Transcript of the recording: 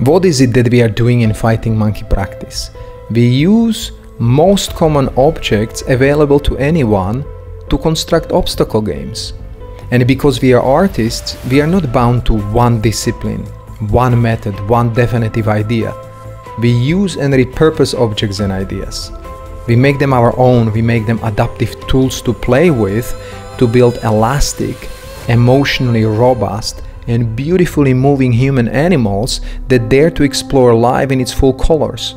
What is it that we are doing in Fighting Monkey practice? We use most common objects available to anyone to construct obstacle games. And because we are artists, we are not bound to one discipline, one method, one definitive idea. We use and repurpose objects and ideas. We make them our own, we make them adaptive tools to play with, to build elastic, emotionally robust and beautifully moving human animals that dare to explore life in its full colors.